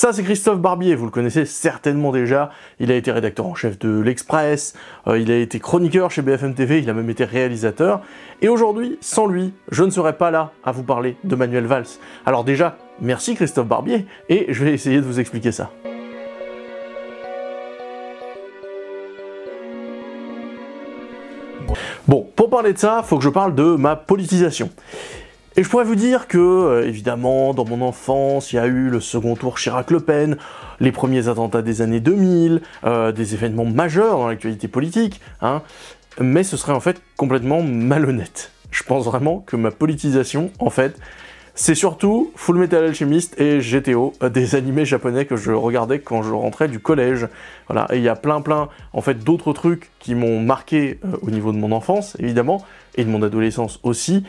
Ça, c'est Christophe Barbier, vous le connaissez certainement déjà. Il a été rédacteur en chef de L'Express, il a été chroniqueur chez BFM TV, il a même été réalisateur. Et aujourd'hui, sans lui, je ne serais pas là à vous parler de Manuel Valls. Alors déjà, merci Christophe Barbier, et je vais essayer de vous expliquer ça. Bon, pour parler de ça, faut que je parle de ma politisation. Et je pourrais vous dire que, évidemment, dans mon enfance, il y a eu le second tour Chirac-Le Pen, les premiers attentats des années 2000, des événements majeurs dans l'actualité politique, hein, mais ce serait en fait complètement malhonnête. Je pense vraiment que ma politisation, en fait, c'est surtout Full Metal Alchemist et GTO, des animés japonais que je regardais quand je rentrais du collège. Voilà, et il y a plein en fait d'autres trucs qui m'ont marqué au niveau de mon enfance, évidemment, et de mon adolescence aussi,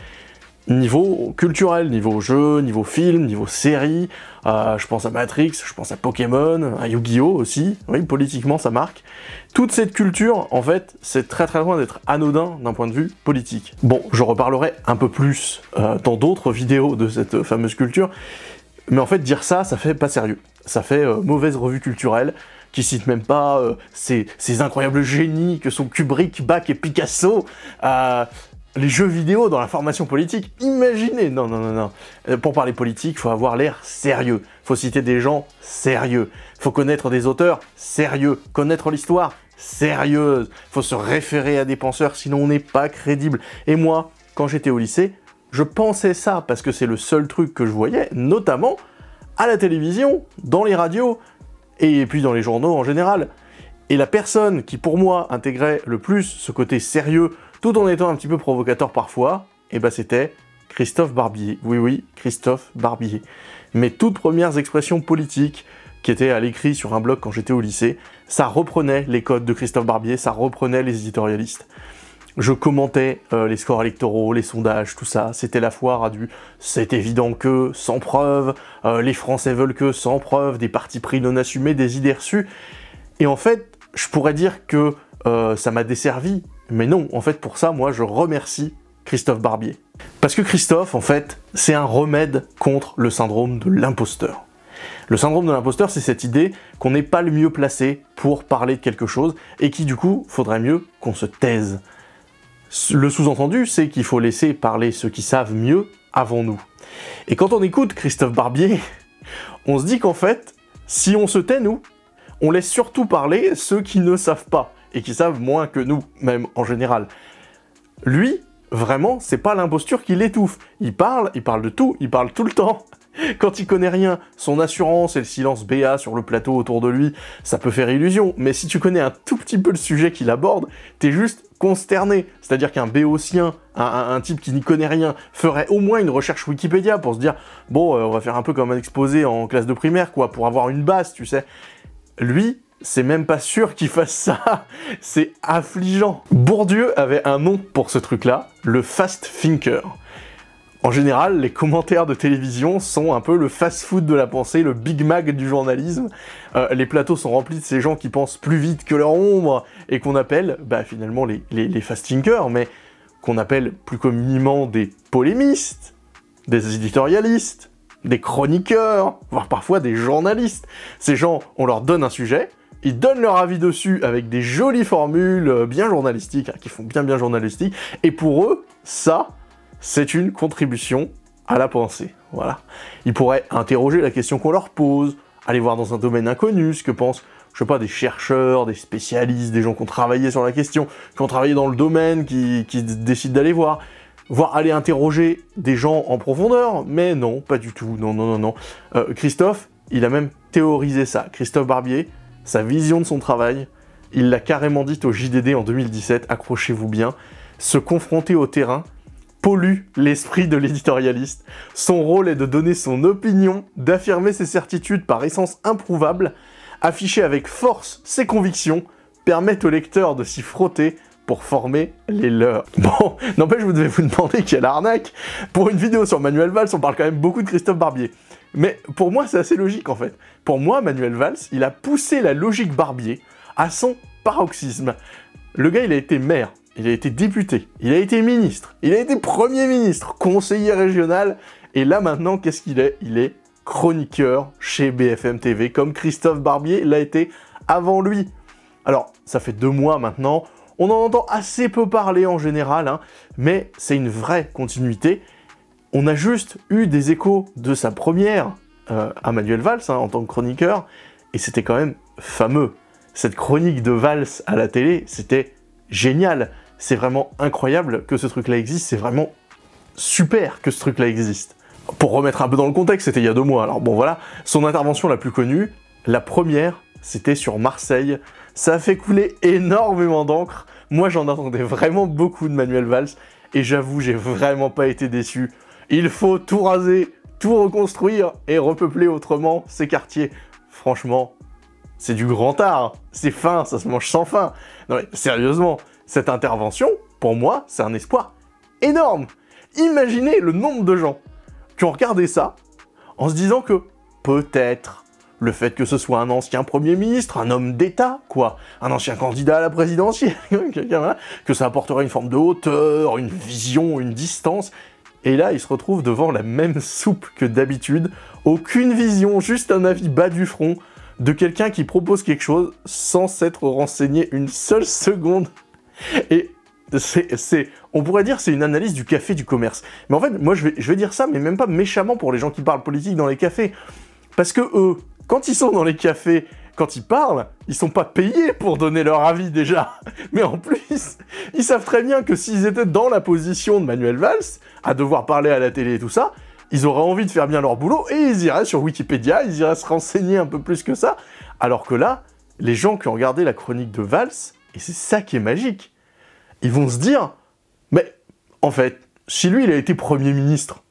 niveau culturel, niveau jeu, niveau film, niveau série. Je pense à Matrix, je pense à Pokémon, à Yu-Gi-Oh aussi, oui, politiquement ça marque. Toute cette culture, en fait, c'est très loin d'être anodin d'un point de vue politique. Bon, je reparlerai un peu plus dans d'autres vidéos de cette fameuse culture, mais en fait, dire ça, ça fait pas sérieux. Ça fait mauvaise revue culturelle, qui cite même pas ces incroyables génies que sont Kubrick, Bach et Picasso, les jeux vidéo dans la formation politique, imaginez! Non. Pour parler politique, faut avoir l'air sérieux. Faut citer des gens sérieux. Faut connaître des auteurs sérieux. Connaître l'histoire sérieuse. Faut se référer à des penseurs, sinon on n'est pas crédible. Et moi, quand j'étais au lycée, je pensais ça parce que c'est le seul truc que je voyais, notamment à la télévision, dans les radios, et puis dans les journaux en général. Et la personne qui, pour moi, intégrait le plus ce côté sérieux, tout en étant un petit peu provocateur parfois, et ben c'était Christophe Barbier. Oui, Christophe Barbier. Mes toutes premières expressions politiques, qui étaient à l'écrit sur un blog quand j'étais au lycée, ça reprenait les codes de Christophe Barbier, ça reprenait les éditorialistes. Je commentais les scores électoraux, les sondages, tout ça, c'était la foire à du « c'est évident que », sans preuve, les Français veulent que, sans preuve, des partis pris non assumés, des idées reçues. Et en fait, je pourrais dire que ça m'a desservi. Mais non, en fait, pour ça, moi, je remercie Christophe Barbier. Parce que Christophe, en fait, c'est un remède contre le syndrome de l'imposteur. Le syndrome de l'imposteur, c'est cette idée qu'on n'est pas le mieux placé pour parler de quelque chose et qui, du coup, faudrait mieux qu'on se taise. Le sous-entendu, c'est qu'il faut laisser parler ceux qui savent mieux avant nous. Et quand on écoute Christophe Barbier, on se dit qu'en fait, si on se tait, nous, on laisse surtout parler ceux qui ne savent pas, et qui savent moins que nous, même en général. Lui, vraiment, c'est pas l'imposture qui l'étouffe. Il parle de tout, il parle tout le temps. Quand il connaît rien, son assurance et le silence béat sur le plateau autour de lui, ça peut faire illusion, mais si tu connais un tout petit peu le sujet qu'il aborde, t'es juste consterné. C'est-à-dire qu'un béotien, un type qui n'y connaît rien, ferait au moins une recherche Wikipédia pour se dire « Bon, on va faire un peu comme un exposé en classe de primaire, quoi, pour avoir une base, tu sais. » Lui, c'est même pas sûr qu'il fasse ça, c'est affligeant. Bourdieu avait un nom pour ce truc-là, le fast thinker. En général, les commentaires de télévision sont un peu le fast-food de la pensée, le Big Mac du journalisme. Les plateaux sont remplis de ces gens qui pensent plus vite que leur ombre et qu'on appelle, bah finalement, les fast thinkers, mais qu'on appelle plus communément des polémistes, des éditorialistes, des chroniqueurs, voire parfois des journalistes. Ces gens, on leur donne un sujet, ils donnent leur avis dessus avec des jolies formules bien journalistiques, hein, qui font bien journalistiques, et pour eux, ça, c'est une contribution à la pensée. Voilà. Ils pourraient interroger la question qu'on leur pose, aller voir dans un domaine inconnu ce que pensent, je sais pas, des chercheurs, des spécialistes, des gens qui ont travaillé sur la question, qui ont travaillé dans le domaine, qui décident d'aller voir, voire aller interroger des gens en profondeur, mais non, pas du tout, non. Christophe, il a même théorisé ça. Christophe Barbier, sa vision de son travail, il l'a carrément dit au JDD en 2017, accrochez-vous bien, se confronter au terrain pollue l'esprit de l'éditorialiste. Son rôle est de donner son opinion, d'affirmer ses certitudes par essence improuvables, afficher avec force ses convictions, permettre au lecteur de s'y frotter pour former les leurs. Bon, n'empêche, vous devez vous demander quelle arnaque. Pour une vidéo sur Manuel Valls, on parle quand même beaucoup de Christophe Barbier. Mais pour moi, c'est assez logique, en fait. Pour moi, Manuel Valls, il a poussé la logique Barbier à son paroxysme. Le gars, il a été maire, il a été député, il a été ministre, il a été premier ministre, conseiller régional, et là, maintenant, qu'est-ce qu'il est ? Il est chroniqueur chez BFM TV, comme Christophe Barbier l'a été avant lui. Alors, ça fait 2 mois maintenant, on en entend assez peu parler en général, hein, mais c'est une vraie continuité. On a juste eu des échos de sa première à Manuel Valls hein, en tant que chroniqueur, et c'était quand même fameux. Cette chronique de Valls à la télé, c'était génial. C'est vraiment incroyable que ce truc-là existe, c'est vraiment super que ce truc-là existe. Pour remettre un peu dans le contexte, c'était il y a 2 mois, alors bon voilà, son intervention la plus connue, la première, c'était sur Marseille. Ça a fait couler énormément d'encre. Moi, j'en attendais vraiment beaucoup de Manuel Valls, et j'avoue, j'ai vraiment pas été déçu. Il faut tout raser, tout reconstruire, et repeupler autrement ces quartiers. Franchement, c'est du grand art, c'est fin, ça se mange sans fin. Non mais sérieusement, cette intervention, pour moi, c'est un espoir énorme. Imaginez le nombre de gens qui ont regardé ça en se disant que peut-être le fait que ce soit un ancien Premier ministre, un homme d'État, quoi, un ancien candidat à la présidentielle, que ça apporterait une forme de hauteur, une vision, une distance. Et là, ils se retrouvent devant la même soupe que d'habitude, aucune vision, juste un avis bas du front de quelqu'un qui propose quelque chose sans s'être renseigné une seule seconde. Et on pourrait dire c'est une analyse du café du commerce. Mais en fait, moi je vais dire ça, mais même pas méchamment pour les gens qui parlent politique dans les cafés. Parce que eux, quand ils sont dans les cafés, quand ils parlent, ils sont pas payés pour donner leur avis déjà. Mais en plus, ils savent très bien que s'ils étaient dans la position de Manuel Valls, à devoir parler à la télé et tout ça, ils auraient envie de faire bien leur boulot et ils iraient sur Wikipédia, ils iraient se renseigner un peu plus que ça. Alors que là, les gens qui ont regardé la chronique de Valls, et c'est ça qui est magique, ils vont se dire, mais en fait, si lui il a été Premier ministre,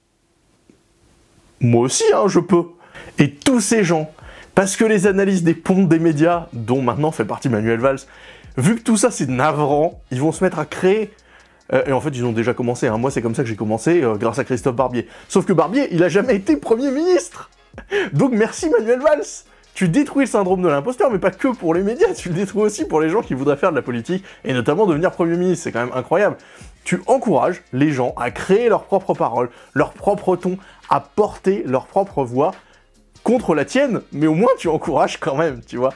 moi aussi hein, je peux. Et tous ces gens, parce que les analyses des pontes des médias, dont maintenant fait partie Manuel Valls, vu que tout ça c'est navrant, ils vont se mettre à créer, et en fait ils ont déjà commencé, hein. Moi c'est comme ça que j'ai commencé, grâce à Christophe Barbier. Sauf que Barbier, il a jamais été Premier ministre. Donc merci Manuel Valls. Tu détruis le syndrome de l'imposteur, mais pas que pour les médias, tu le détruis aussi pour les gens qui voudraient faire de la politique, et notamment devenir Premier ministre, c'est quand même incroyable. Tu encourages les gens à créer leurs propres paroles, leur propre ton, à porter leur propre voix contre la tienne, mais au moins tu encourages quand même, tu vois.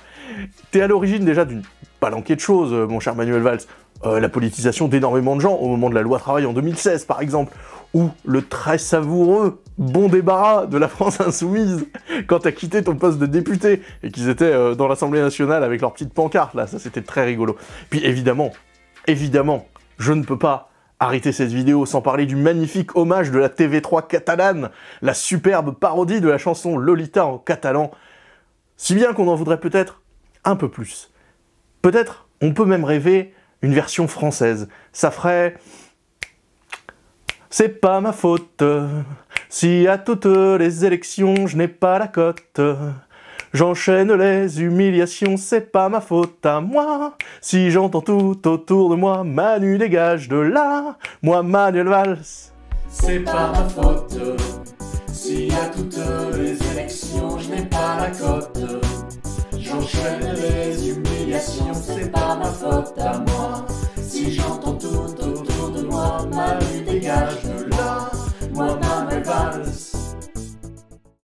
T'es à l'origine déjà d'une palanquée de choses, mon cher Manuel Valls. La politisation d'énormément de gens au moment de la loi travail en 2016 par exemple, ou le très savoureux bon débarras de la France insoumise quand t'as quitté ton poste de député et qu'ils étaient dans l'Assemblée nationale avec leur petite pancarte là, ça c'était très rigolo. Puis évidemment, je ne peux pas arrêter cette vidéo sans parler du magnifique hommage de la TV3 catalane, la superbe parodie de la chanson Lolita en catalan, si bien qu'on en voudrait peut-être un peu plus. Peut-être, on peut même rêver une version française, ça ferait... C'est pas ma faute, si à toutes les élections je n'ai pas la cote, j'enchaîne les humiliations, c'est pas ma faute à moi, si j'entends tout autour de moi, Manu dégage de là, moi Manuel Valls. C'est pas ma faute, si à toutes les élections je n'ai pas la cote, j'enchaîne les humiliations, c'est pas ma faute à moi, si j'entends tout autour.